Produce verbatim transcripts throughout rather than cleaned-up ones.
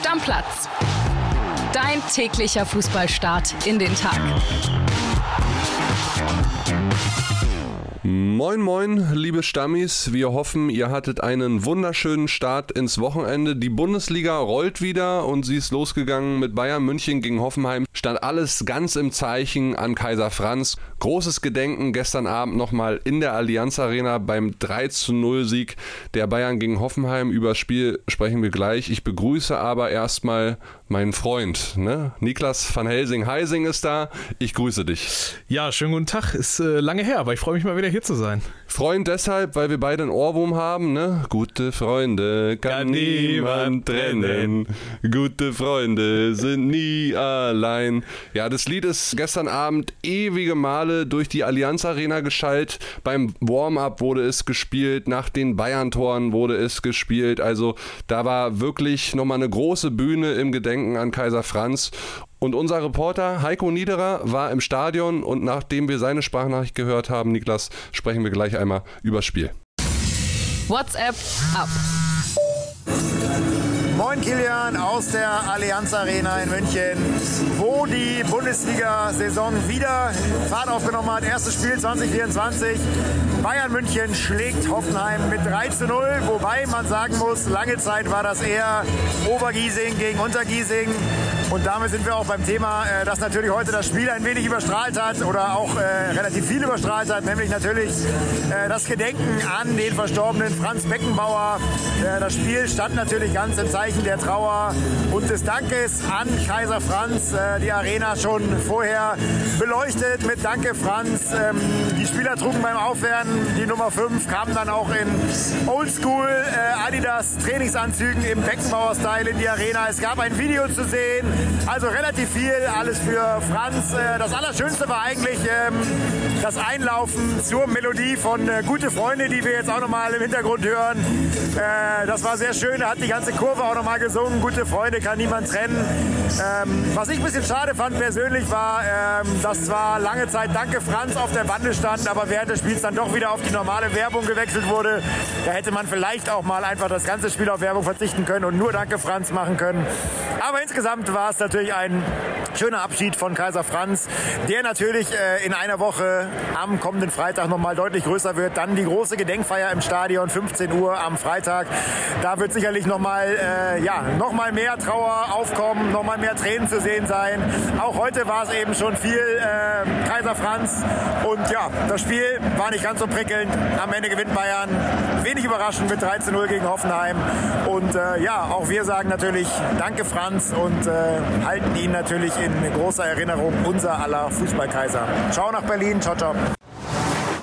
Stammplatz. Dein täglicher Fußballstart in den Tag. Moin moin, liebe Stammis, wir hoffen, ihr hattet einen wunderschönen Start ins Wochenende. Die Bundesliga rollt wieder und sie ist losgegangen mit Bayern München gegen Hoffenheim. Stand alles ganz im Zeichen an Kaiser Franz. Großes Gedenken gestern Abend nochmal in der Allianz Arena beim drei zu null Sieg der Bayern gegen Hoffenheim. Über das Spiel sprechen wir gleich. Ich begrüße aber erstmal meinen Freund, ne? Niklas van Helsing-Heising ist da. Ich grüße dich. Ja, schönen guten Tag. Ist äh, lange her, aber ich freue mich mal wieder hier zu sein. Freuen deshalb, weil wir beide einen Ohrwurm haben, ne? Gute Freunde kann, kann niemand trennen. Gute Freunde sind nie allein. Ja, das Lied ist gestern Abend ewige Male durch die Allianz Arena geschallt. Beim Warm-up wurde es gespielt, nach den Bayern-Toren wurde es gespielt. Also da war wirklich nochmal eine große Bühne im Gedenken an Kaiser Franz. Und unser Reporter Heiko Niederer war im Stadion und nachdem wir seine Sprachnachricht gehört haben, Niklas, sprechen wir gleich einmal übers Spiel. WhatsApp ab. Moin Kilian aus der Allianz Arena in München, wo die Bundesliga-Saison wieder Fahrt aufgenommen hat. Erstes Spiel zwanzig vierundzwanzig. Bayern München schlägt Hoffenheim mit drei zu null, wobei man sagen muss, lange Zeit war das eher Obergiesing gegen Untergiesing. Und damit sind wir auch beim Thema, dass natürlich heute das Spiel ein wenig überstrahlt hat oder auch relativ viel überstrahlt hat, nämlich natürlich das Gedenken an den verstorbenen Franz Beckenbauer. Das Spiel stand natürlich ganz im Zeichen der Trauer und des Dankes an Kaiser Franz. Die Arena schon vorher beleuchtet mit Danke Franz. Die Spieler trugen beim Aufwärmen die Nummer fünf, kamen dann auch in Oldschool Adidas Trainingsanzügen im Beckenbauer-Style in die Arena. Es gab ein Video zu sehen. Also relativ viel, alles für Franz. Das Allerschönste war eigentlich das Einlaufen zur Melodie von Gute Freunde, die wir jetzt auch nochmal im Hintergrund hören. Das war sehr schön, da hat die ganze Kurve auch nochmal gesungen. Gute Freunde kann niemand trennen. Was ich ein bisschen schade fand persönlich war, dass zwar lange Zeit Danke Franz auf der Bande stand, aber während des Spiels dann doch wieder auf die normale Werbung gewechselt wurde. Da hätte man vielleicht auch mal einfach das ganze Spiel auf Werbung verzichten können und nur Danke Franz machen können. Aber insgesamt war war es natürlich ein schöner Abschied von Kaiser Franz, der natürlich äh, in einer Woche am kommenden Freitag nochmal deutlich größer wird. Dann die große Gedenkfeier im Stadion, fünfzehn Uhr am Freitag. Da wird sicherlich nochmal äh, ja, noch mal mehr Trauer aufkommen, nochmal mehr Tränen zu sehen sein. Auch heute war es eben schon viel äh, Kaiser Franz. Und ja, das Spiel war nicht ganz so prickelnd. Am Ende gewinnt Bayern. Wenig überraschend mit drei zu null gegen Hoffenheim. Und äh, ja, auch wir sagen natürlich Danke Franz und äh, halten ihn natürlich in großer Erinnerung, unser aller Fußballkaiser. Ciao nach Berlin, ciao, ciao.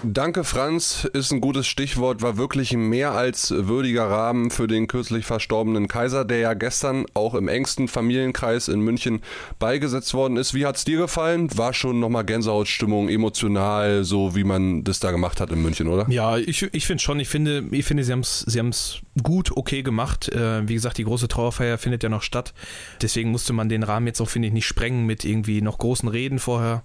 Danke Franz ist ein gutes Stichwort, war wirklich ein mehr als würdiger Rahmen für den kürzlich verstorbenen Kaiser, der ja gestern auch im engsten Familienkreis in München beigesetzt worden ist. Wie hat es dir gefallen? War schon nochmal Gänsehautstimmung, emotional, so wie man das da gemacht hat in München, oder? Ja, ich, ich finde schon, ich finde, ich finde, sie haben es sie haben es gut, okay gemacht. Äh, wie gesagt, die große Trauerfeier findet ja noch statt. Deswegen musste man den Rahmen jetzt auch, finde ich, nicht sprengen mit irgendwie noch großen Reden vorher.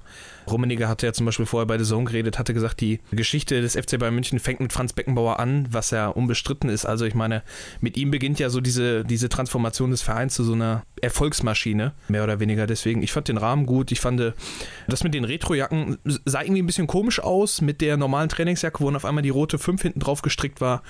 Rummenigge hatte ja zum Beispiel vorher bei The Zone geredet, hatte gesagt, die Geschichte des F C Bayern München fängt mit Franz Beckenbauer an, was ja unbestritten ist. Also ich meine, mit ihm beginnt ja so diese, diese Transformation des Vereins zu so einer Erfolgsmaschine, mehr oder weniger. Deswegen, ich fand den Rahmen gut. Ich fand, das mit den Retrojacken sah irgendwie ein bisschen komisch aus mit der normalen Trainingsjacke, wo dann auf einmal die rote fünf hinten drauf gestrickt war.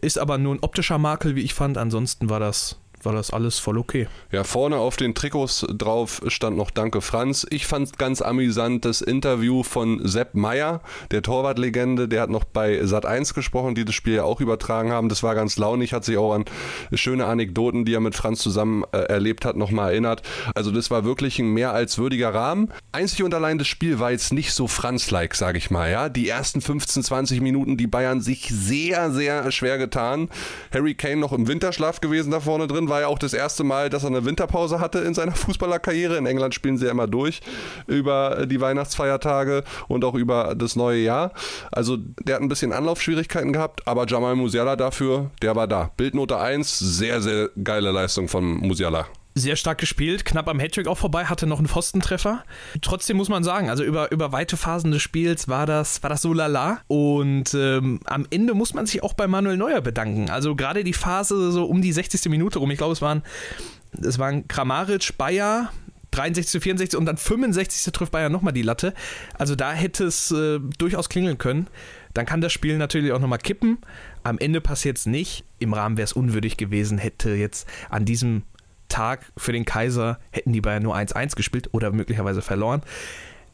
Ist aber nur ein optischer Makel, wie ich fand. Ansonsten war das... war das alles voll okay. Ja, vorne auf den Trikots drauf stand noch Danke Franz. Ich fand ganz amüsant das Interview von Sepp Meyer, der Torwartlegende, der hat noch bei Sat eins gesprochen, die das Spiel ja auch übertragen haben. Das war ganz launig, hat sich auch an schöne Anekdoten, die er mit Franz zusammen äh, erlebt hat, nochmal erinnert. Also das war wirklich ein mehr als würdiger Rahmen. Einzig und allein das Spiel war jetzt nicht so Franz-like, sage ich mal. Ja? Die ersten fünfzehn, zwanzig Minuten, die Bayern sich sehr, sehr schwer getan. Harry Kane noch im Winterschlaf gewesen da vorne drin, war ja auch das erste Mal, dass er eine Winterpause hatte in seiner Fußballerkarriere. In England spielen sie ja immer durch über die Weihnachtsfeiertage und auch über das neue Jahr. Also der hat ein bisschen Anlaufschwierigkeiten gehabt, aber Jamal Musiala dafür, der war da. Bildnote eins, sehr, sehr geile Leistung von Musiala. Sehr stark gespielt, knapp am Hattrick auch vorbei, hatte noch einen Pfostentreffer. Trotzdem muss man sagen, also über, über weite Phasen des Spiels war das, war das so lala. Und ähm, am Ende muss man sich auch bei Manuel Neuer bedanken. Also gerade die Phase so um die sechzigste Minute rum, ich glaube es waren es waren Kramaric, Bayer, dreiundsechzig zu vierundsechzig und dann fünfundsechzig trifft Bayern nochmal die Latte. Also da hätte es äh, durchaus klingeln können. Dann kann das Spiel natürlich auch nochmal kippen. Am Ende passiert es nicht. Im Rahmen wäre es unwürdig gewesen, hätte jetzt an diesem Tag für den Kaiser, hätten die Bayern nur eins eins gespielt oder möglicherweise verloren.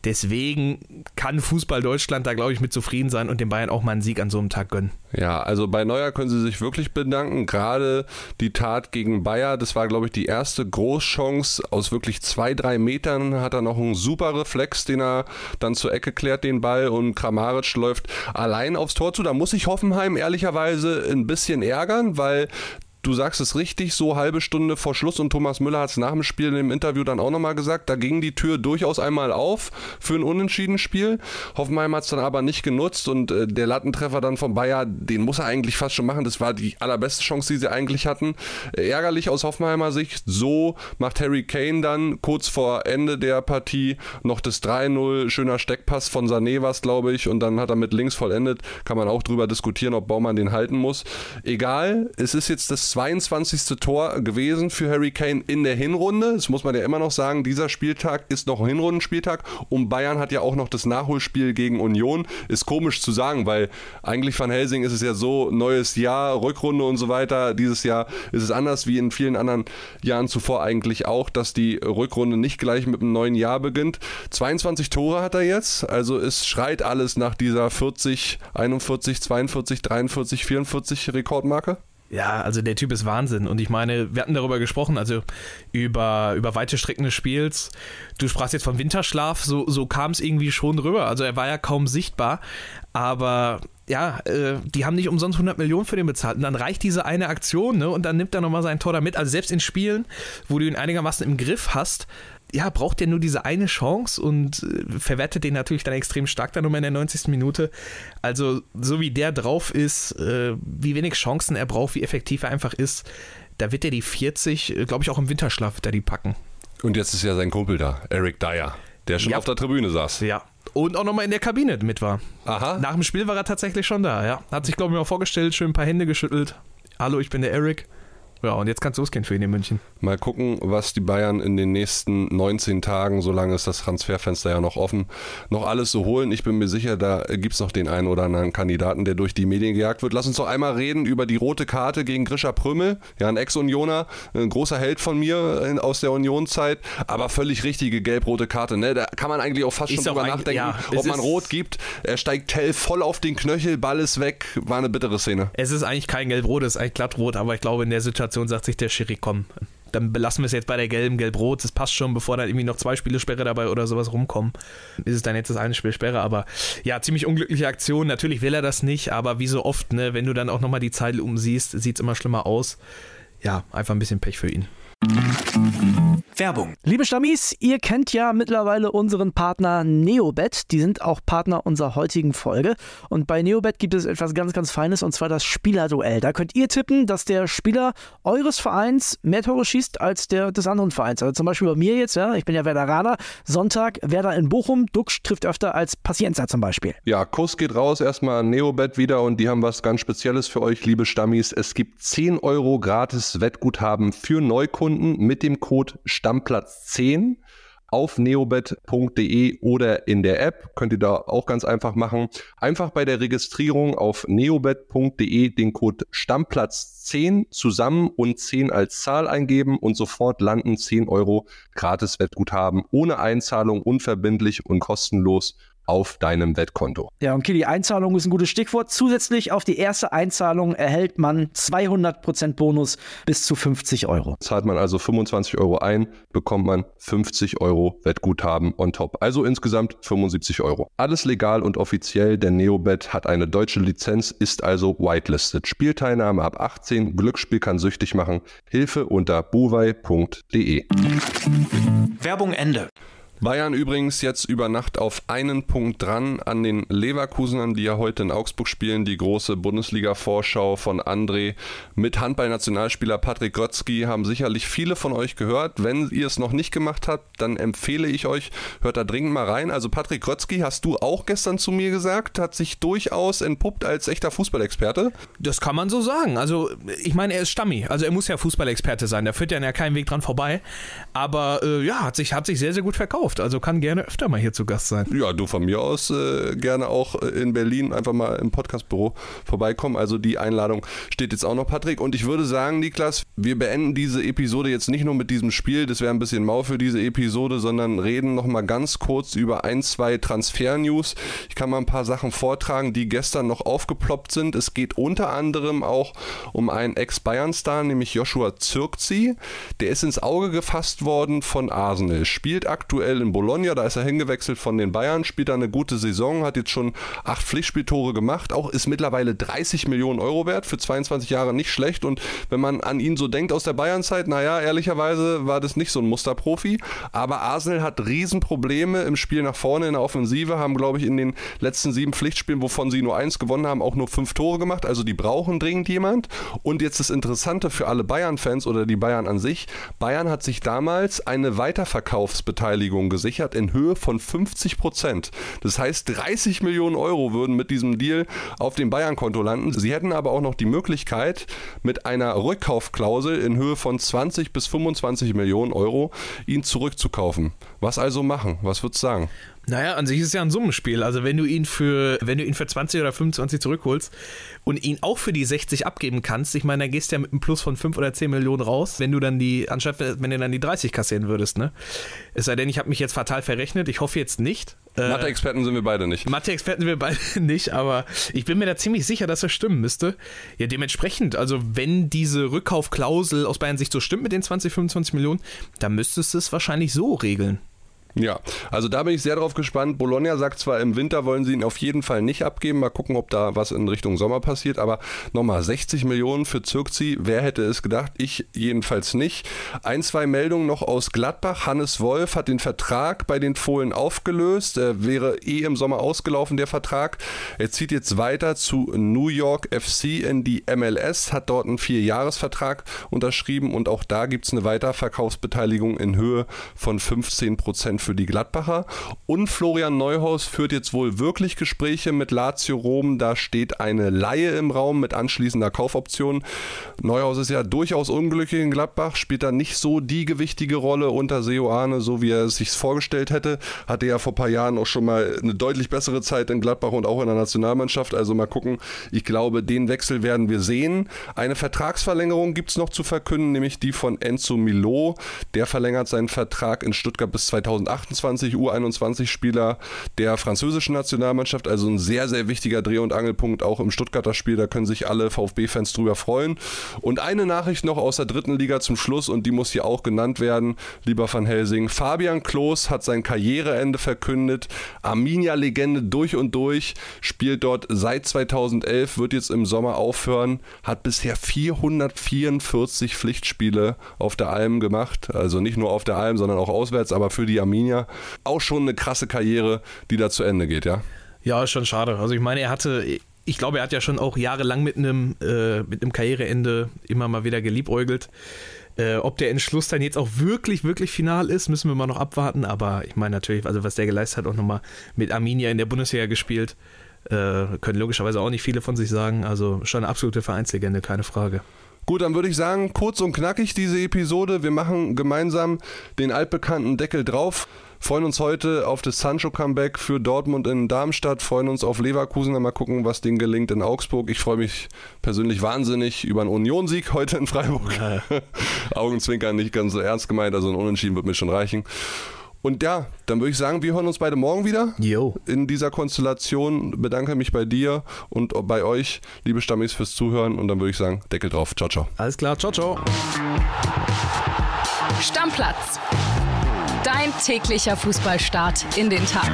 Deswegen kann Fußball Deutschland da, glaube ich, mit zufrieden sein und den Bayern auch mal einen Sieg an so einem Tag gönnen. Ja, also bei Neuer können sie sich wirklich bedanken. Gerade die Tat gegen Bayer, das war, glaube ich, die erste Großchance. Aus wirklich zwei, drei Metern hat er noch einen super Reflex, den er dann zur Ecke klärt, den Ball. Und Kramaric läuft allein aufs Tor zu. Da muss sich Hoffenheim ehrlicherweise ein bisschen ärgern, weil... Du sagst es richtig, so halbe Stunde vor Schluss, und Thomas Müller hat es nach dem Spiel im Interview dann auch nochmal gesagt, da ging die Tür durchaus einmal auf für ein unentschieden Spiel. Hoffenheim hat es dann aber nicht genutzt und äh, der Lattentreffer dann von Bayer, den muss er eigentlich fast schon machen, das war die allerbeste Chance, die sie eigentlich hatten. Äh, ärgerlich aus Hoffenheimer Sicht, so macht Harry Kane dann kurz vor Ende der Partie noch das drei null, schöner Steckpass von Sané war es, glaube ich, und dann hat er mit links vollendet, kann man auch drüber diskutieren, ob Baumann den halten muss. Egal, es ist jetzt das zweiundzwanzigste Tor gewesen für Harry Kane in der Hinrunde. Das muss man ja immer noch sagen, dieser Spieltag ist noch ein Hinrundenspieltag und Bayern hat ja auch noch das Nachholspiel gegen Union. Ist komisch zu sagen, weil eigentlich Van Helsing ist es ja so, neues Jahr, Rückrunde und so weiter. Dieses Jahr ist es anders wie in vielen anderen Jahren zuvor eigentlich auch, dass die Rückrunde nicht gleich mit einem neuen Jahr beginnt. zweiundzwanzig Tore hat er jetzt, also es schreit alles nach dieser vierzig, einundvierzig, zweiundvierzig, dreiundvierzig, vierundvierzig Rekordmarke. Ja, also der Typ ist Wahnsinn. Und ich meine, wir hatten darüber gesprochen, also über, über weite Strecken des Spiels. Du sprachst jetzt vom Winterschlaf, so, so kam es irgendwie schon rüber. Also er war ja kaum sichtbar, aber... Ja, äh, die haben nicht umsonst hundert Millionen für den bezahlt. Und dann reicht diese eine Aktion, ne? Und dann nimmt er nochmal sein Tor da mit. Also selbst in Spielen, wo du ihn einigermaßen im Griff hast, ja, braucht der nur diese eine Chance und äh, verwertet den natürlich dann extrem stark dann nochmal in der neunzigsten Minute. Also so wie der drauf ist, äh, wie wenig Chancen er braucht, wie effektiv er einfach ist, da wird er die vierzig, äh, glaube ich, auch im Winterschlaf wird er die packen. Und jetzt ist ja sein Kumpel da, Eric Dyer, der schon ja. auf der Tribüne saß. Ja. Und auch nochmal in der Kabine mit war. Aha. Nach dem Spiel war er tatsächlich schon da, ja. Hat sich, glaube ich, mal vorgestellt, schön ein paar Hände geschüttelt. Hallo, ich bin der Eric. Ja, und jetzt kann es losgehen für ihn in München. Mal gucken, was die Bayern in den nächsten neunzehn Tagen, solange ist das Transferfenster ja noch offen, noch alles so holen. Ich bin mir sicher, da gibt es noch den einen oder anderen Kandidaten, der durch die Medien gejagt wird. Lass uns doch einmal reden über die rote Karte gegen Grisha Prümmel. Ja, ein Ex-Unioner, ein großer Held von mir aus der Union-Zeit, aber völlig richtige gelb-rote Karte. Ne? Da kann man eigentlich auch fast schon drüber nachdenken, ja, ob man rot gibt. Er steigt Tell voll auf den Knöchel, Ball ist weg. War eine bittere Szene. Es ist eigentlich kein gelb-rot, es ist eigentlich glattrot, aber ich glaube, in der Situation sagt sich der Schiri, komm, dann belassen wir es jetzt bei der gelben, gelb-rot, das passt schon, bevor da irgendwie noch zwei Spiele Sperre dabei oder sowas rumkommen, ist es dann jetzt das eine Spiel Sperre, aber ja, ziemlich unglückliche Aktion, natürlich will er das nicht, aber wie so oft, ne, wenn du dann auch nochmal die Zeitlupen siehst, sieht es immer schlimmer aus, ja, einfach ein bisschen Pech für ihn. Werbung. Liebe Stammis, ihr kennt ja mittlerweile unseren Partner Neobet. Die sind auch Partner unserer heutigen Folge. Und bei Neobet gibt es etwas ganz, ganz Feines, und zwar das Spielerduell. Da könnt ihr tippen, dass der Spieler eures Vereins mehr Tore schießt als der des anderen Vereins. Also zum Beispiel bei mir jetzt, ja, ich bin ja Werderaner. Sonntag Werder in Bochum. Duxch trifft öfter als Pacienza zum Beispiel. Ja, Kuss geht raus erstmal an Neobet wieder, und die haben was ganz Spezielles für euch, liebe Stammis. Es gibt zehn Euro gratis Wettguthaben für Neukunden mit dem Code Stammplatz zehn auf neobet punkt de oder in der App. Könnt ihr da auch ganz einfach machen. Einfach bei der Registrierung auf neobet punkt de den Code Stammplatz zehn zusammen und zehn als Zahl eingeben und sofort landen zehn Euro gratis Wettguthaben ohne Einzahlung, unverbindlich und kostenlos auf deinem Wettkonto. Ja, und Kili, Einzahlung ist ein gutes Stichwort. Zusätzlich auf die erste Einzahlung erhält man zweihundert Prozent Bonus bis zu fünfzig Euro. Zahlt man also fünfundzwanzig Euro ein, bekommt man fünfzig Euro Wettguthaben on top. Also insgesamt fünfundsiebzig Euro. Alles legal und offiziell, denn Neobet hat eine deutsche Lizenz, ist also whitelisted. Spielteilnahme ab achtzehn, Glücksspiel kann süchtig machen. Hilfe unter buwei punkt de. Werbung Ende. Bayern übrigens jetzt über Nacht auf einen Punkt dran an den Leverkusenern, die ja heute in Augsburg spielen. Die große Bundesliga-Vorschau von André mit Handball-Nationalspieler Patrick Grötzki haben sicherlich viele von euch gehört. Wenn ihr es noch nicht gemacht habt, dann empfehle ich euch, hört da dringend mal rein. Also Patrick Grötzki, hast du auch gestern zu mir gesagt, hat sich durchaus entpuppt als echter Fußballexperte. Das kann man so sagen. Also ich meine, er ist Stammi. Also er muss ja Fußballexperte sein. Da führt ja keinen Weg dran vorbei. Aber äh, ja, hat sich, hat sich sehr, sehr gut verkauft. Also kann gerne öfter mal hier zu Gast sein. Ja, du von mir aus äh, gerne auch in Berlin einfach mal im Podcastbüro vorbeikommen. Also die Einladung steht jetzt auch noch, Patrick. Und ich würde sagen, Niklas, wir beenden diese Episode jetzt nicht nur mit diesem Spiel. Das wäre ein bisschen mau für diese Episode, sondern reden nochmal ganz kurz über ein, zwei Transfer-News. Ich kann mal ein paar Sachen vortragen, die gestern noch aufgeploppt sind. Es geht unter anderem auch um einen Ex-Bayern-Star, nämlich Joshua Zirkzee. Der ist ins Auge gefasst worden von Arsenal, spielt aktuell in Bologna, da ist er hingewechselt von den Bayern, spielt da eine gute Saison, hat jetzt schon acht Pflichtspieltore gemacht, auch ist mittlerweile dreißig Millionen Euro wert, für zweiundzwanzig Jahre nicht schlecht, und wenn man an ihn so denkt aus der Bayern-Zeit, naja, ehrlicherweise war das nicht so ein Musterprofi, aber Arsenal hat Riesenprobleme im Spiel nach vorne, in der Offensive, haben glaube ich in den letzten sieben Pflichtspielen, wovon sie nur eins gewonnen haben, auch nur fünf Tore gemacht, also die brauchen dringend jemand. Und jetzt das Interessante für alle Bayern-Fans oder die Bayern an sich: Bayern hat sich damals eine Weiterverkaufsbeteiligung gesichert in Höhe von fünfzig Prozent. Das heißt, dreißig Millionen Euro würden mit diesem Deal auf dem Bayern-Konto landen. Sie hätten aber auch noch die Möglichkeit, mit einer Rückkaufklausel in Höhe von zwanzig bis fünfundzwanzig Millionen Euro ihn zurückzukaufen. Was also machen? Was würdest du sagen? Naja, an sich ist es ja ein Summenspiel. Also wenn du ihn für, wenn du ihn für zwanzig oder fünfundzwanzig zurückholst und ihn auch für die sechzig abgeben kannst, ich meine, dann gehst du ja mit einem Plus von fünf oder zehn Millionen raus, wenn du dann die, anstatt wenn du dann die dreißig kassieren würdest, ne? Es sei denn, ich habe mich jetzt fatal verrechnet, ich hoffe jetzt nicht. Äh, Mathe-Experten sind wir beide nicht. Mathe-Experten sind wir beide nicht, aber ich bin mir da ziemlich sicher, dass das stimmen müsste. Ja, dementsprechend, also wenn diese Rückkaufklausel aus Bayern Sicht so stimmt mit den zwanzig, fünfundzwanzig Millionen, dann müsstest du es wahrscheinlich so regeln. Ja, also da bin ich sehr drauf gespannt. Bologna sagt zwar, im Winter wollen sie ihn auf jeden Fall nicht abgeben. Mal gucken, ob da was in Richtung Sommer passiert. Aber nochmal, sechzig Millionen für Zirkzee. Wer hätte es gedacht? Ich jedenfalls nicht. Ein, zwei Meldungen noch aus Gladbach. Hannes Wolf hat den Vertrag bei den Fohlen aufgelöst. Er wäre eh im Sommer ausgelaufen, der Vertrag. Er zieht jetzt weiter zu New York F C in die M L S, hat dort einen Vierjahresvertrag unterschrieben. Und auch da gibt es eine Weiterverkaufsbeteiligung in Höhe von fünfzehn Prozent für die Gladbacher. Und Florian Neuhaus führt jetzt wohl wirklich Gespräche mit Lazio Rom. Da steht eine Leihe im Raum mit anschließender Kaufoption. Neuhaus ist ja durchaus unglücklich in Gladbach, spielt da nicht so die gewichtige Rolle unter Seoane, so wie er es sich vorgestellt hätte. Hatte ja vor ein paar Jahren auch schon mal eine deutlich bessere Zeit in Gladbach und auch in der Nationalmannschaft. Also mal gucken. Ich glaube, den Wechsel werden wir sehen. Eine Vertragsverlängerung gibt es noch zu verkünden, nämlich die von Enzo Milo. Der verlängert seinen Vertrag in Stuttgart bis zweitausendachtundzwanzig, U einundzwanzig-Spieler der französischen Nationalmannschaft, also ein sehr, sehr wichtiger Dreh- und Angelpunkt auch im Stuttgarter Spiel, da können sich alle VfB-Fans drüber freuen. Und eine Nachricht noch aus der dritten Liga zum Schluss, und die muss hier auch genannt werden, lieber Van Helsing: Fabian Klos hat sein Karriereende verkündet, Arminia-Legende durch und durch, spielt dort seit zweitausendelf, wird jetzt im Sommer aufhören, hat bisher vierhundertvierundvierzig Pflichtspiele auf der Alm gemacht, also nicht nur auf der Alm, sondern auch auswärts, aber für die Arminia auch schon eine krasse Karriere, die da zu Ende geht, ja? Ja, ist schon schade. Also ich meine, er hatte, ich glaube, er hat ja schon auch jahrelang mit einem, äh, mit einem Karriereende immer mal wieder geliebäugelt. Äh, ob der Entschluss dann jetzt auch wirklich, wirklich final ist, müssen wir mal noch abwarten. Aber ich meine natürlich, also was der geleistet hat, auch nochmal mit Arminia in der Bundesliga gespielt, äh, können logischerweise auch nicht viele von sich sagen. Also schon eine absolute Vereinslegende, keine Frage. Gut, dann würde ich sagen, kurz und knackig diese Episode. Wir machen gemeinsam den altbekannten Deckel drauf. Freuen uns heute auf das Sancho-Comeback für Dortmund in Darmstadt, freuen uns auf Leverkusen, mal gucken, was denen gelingt in Augsburg. Ich freue mich persönlich wahnsinnig über einen Union-Sieg heute in Freiburg. Augenzwinkern, nicht ganz so ernst gemeint, also ein Unentschieden wird mir schon reichen. Und ja, dann würde ich sagen, wir hören uns beide morgen wieder. Yo. In dieser Konstellation bedanke mich bei dir und bei euch, liebe Stammis, fürs Zuhören. Und dann würde ich sagen, Deckel drauf. Ciao, ciao. Alles klar, ciao, ciao. Stammplatz. Dein täglicher Fußballstart in den Tag.